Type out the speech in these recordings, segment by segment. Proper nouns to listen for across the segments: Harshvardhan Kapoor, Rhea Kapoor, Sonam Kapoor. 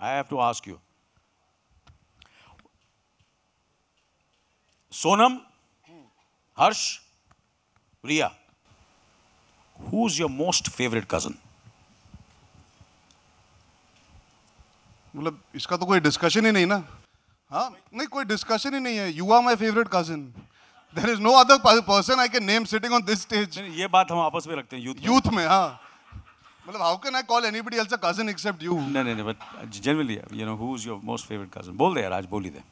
I have to ask you. Sonam, Harsh, Rhea, who's your most favorite cousin? मतलब इसका तो कोई discussion ही नहीं ना. हाँ नहीं, कोई डिस्कशन ही नहीं है. You are my favorite cousin. There is no other person I can name sitting on this stage. ये बात हम आपस में रखते हैं youth में. हाँ मतलब how can I call anybody else a cousin except you? नहीं नहीं नहीं, but generally you know who's your most favorite cousin? बोल दे यार, आज बोल ही दे.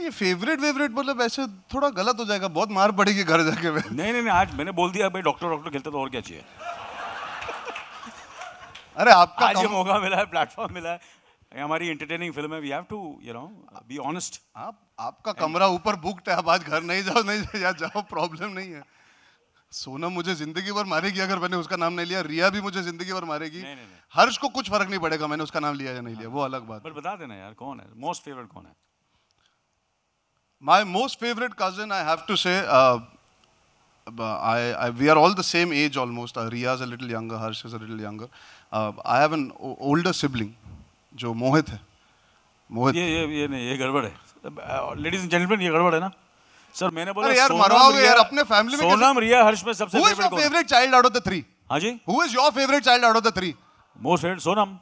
ये फेवरेट मतलब ऐसे थोड़ा गलत हो जाएगा, बहुत मार पड़ेगी घर जाके. नहीं नहीं नहीं, आज मैंने बोल दिया भाई डॉक्टर खेलते तो और क्या चाहिए. अरे आपका आज ये मौका मिला है, प्लेटफॉर्म मिला है, हमारी एंटरटेनिंग फिल्म है, we have to you know be honest. आपका कमरा ऊपर बुक्ड है, आप आज घर नहीं जाओ. नहीं यार जाओ, प्रॉब्लम नहीं है. सोनम मुझे जिंदगी भर मारेगी अगर मैंने उसका नाम नहीं लिया. रिया भी मुझे जिंदगी भर मारेगी. हर्ष को कुछ फर्क नहीं पड़ेगा मैंने उसका नाम लिया या नहीं लिया, वो अलग बात. बता देना यार कौन है मोस्ट फेवरेट, कौन है. My most favorite cousin, I have to say, we are all the same age almost. Ria's a little younger, Harsh is a little younger. I have an older sibling, जो मोहित है. मोहित. ये नहीं, ये गड़बड़ है. Ladies and gentlemen, ये गड़बड़ है ना? Sir, मैंने बोला. अरे यार मरवाओगे यार अपने family में. सोनम, रिया, हर्ष में सबसे favorite कौन? Who is your favorite child out of the three? हाँ जी. Who is your favorite child out of the three? Most favorite, Sonam.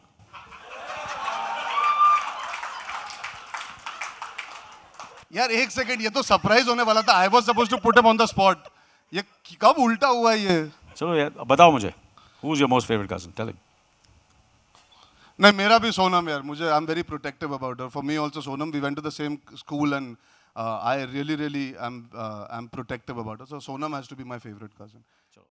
यार एक सेकंड, ये तो सरप्राइज होने वाला था. I was supposed to put him on the spot. ये कब उल्टा हुआ ये? चलो यार बताओ मुझे. Who's your most favorite cousin? Tell him. नहीं मेरा भी सोनम यार. मुझे I'm very protective about her. For me also Sonam. We went to the same school and I really am protective about her. So Sonam has to be my favorite cousin.